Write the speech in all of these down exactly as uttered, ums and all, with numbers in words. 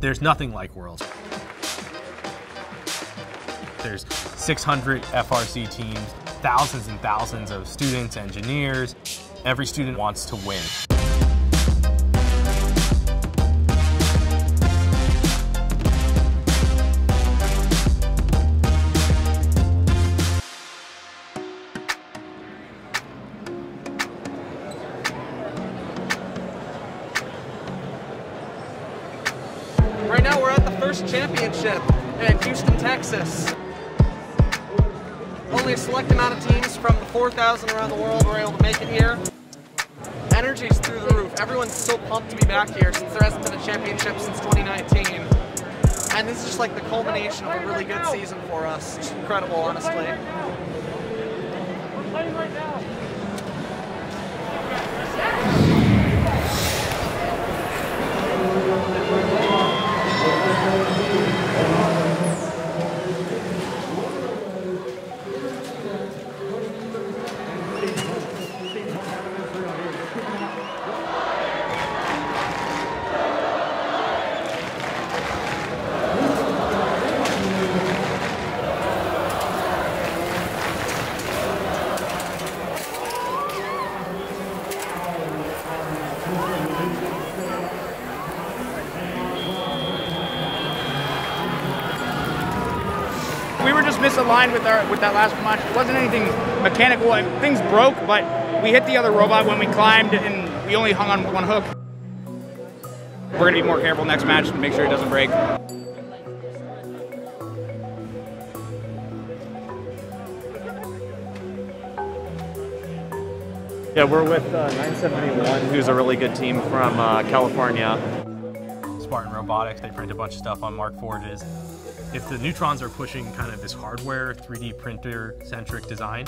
There's nothing like Worlds. There's six hundred F R C teams, thousands and thousands of students, engineers. Every student wants to win. Right now we're at the first championship in Houston, Texas. Only a select amount of teams from the four thousand around the world were able to make it here. Energy's through the roof. Everyone's so pumped to be back here since there hasn't been a championship since twenty nineteen. And this is just like the culmination of a really good season for us. It's incredible, honestly. We're playing right now. We were just misaligned with our with that last punch. It wasn't anything mechanical. Things broke, but we hit the other robot when we climbed, and we only hung on one hook. We're gonna be more careful next match to make sure it doesn't break. Yeah, we're with uh, nine seventy-one, who's a really good team from uh, California. Spartan Robotics, they print a bunch of stuff on Mark Forges. If the Nutrons are pushing kind of this hardware, three D printer-centric design,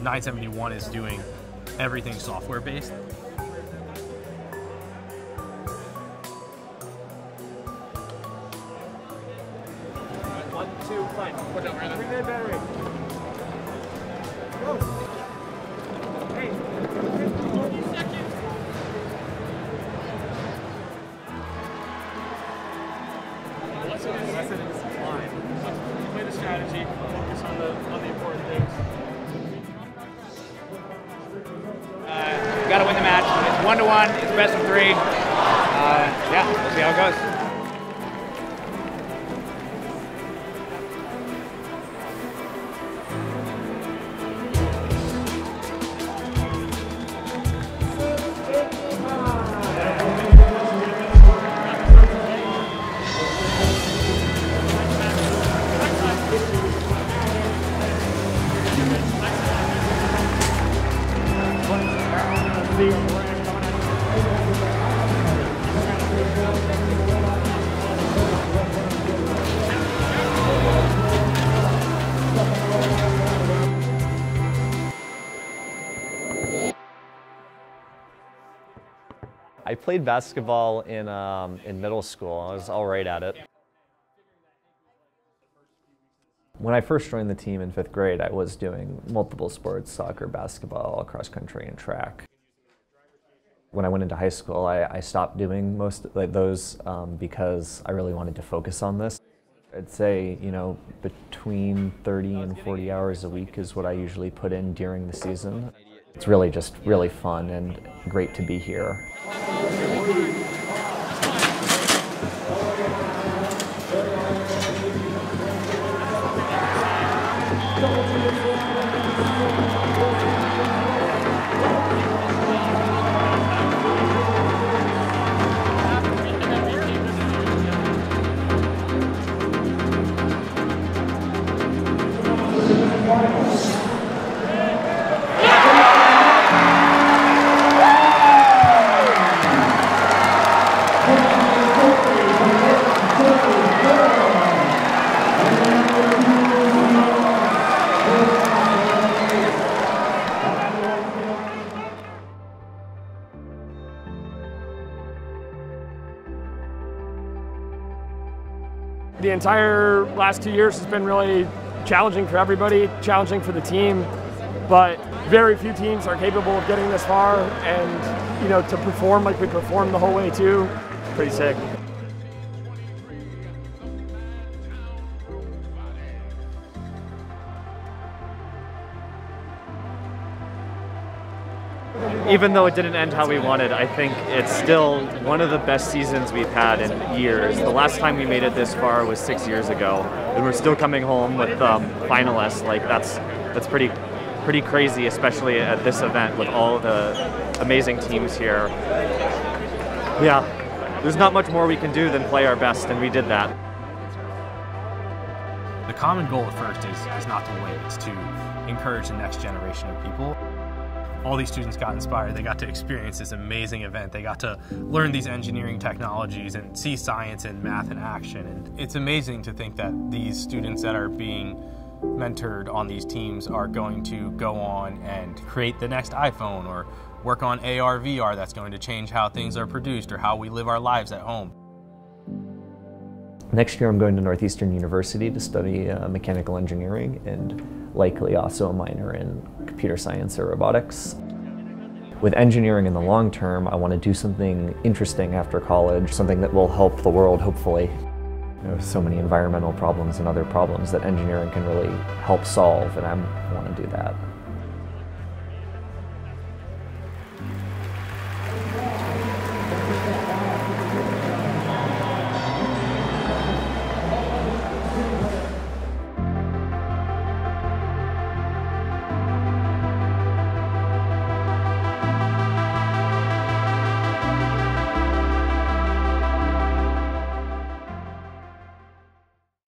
nine seventy-one is doing everything software-based. One, two, five. Watch out, brother. Three-day battery. Whoa. Hey. forty seconds. That's it in this line. So play the strategy, focus on the, on the important things. Uh, we gotta win the match. It's one to one, it's best of three. Uh, yeah, we'll see how it goes. I played basketball in, um, in middle school. I was all right at it. When I first joined the team in fifth grade, I was doing multiple sports, soccer, basketball, cross-country, and track. When I went into high school, I, I stopped doing most of like, those um, because I really wanted to focus on this. I'd say, you know, between thirty and forty hours a week is what I usually put in during the season. It's really just really fun and great to be here. The entire last two years has been really challenging for everybody, challenging for the team, but very few teams are capable of getting this far, and you know, to perform like we performed the whole way too, pretty sick. Even though it didn't end how we wanted, I think it's still one of the best seasons we've had in years. The last time we made it this far was six years ago, and we're still coming home with um, finalists. Like that's that's pretty pretty crazy, especially at this event with all the amazing teams here. Yeah, there's not much more we can do than play our best, and we did that. The common goal at FRC is, is not to win; it's to encourage the next generation of people. All these students got inspired. They got to experience this amazing event. They got to learn these engineering technologies and see science and math in action. And it's amazing to think that these students that are being mentored on these teams are going to go on and create the next iPhone or work on A R, V R that's going to change how things are produced or how we live our lives at home. Next year I'm going to Northeastern University to study uh, mechanical engineering and likely also a minor in computer science or robotics. With engineering in the long term, I want to do something interesting after college, something that will help the world, hopefully. There's so many environmental problems and other problems that engineering can really help solve, and I want to do that.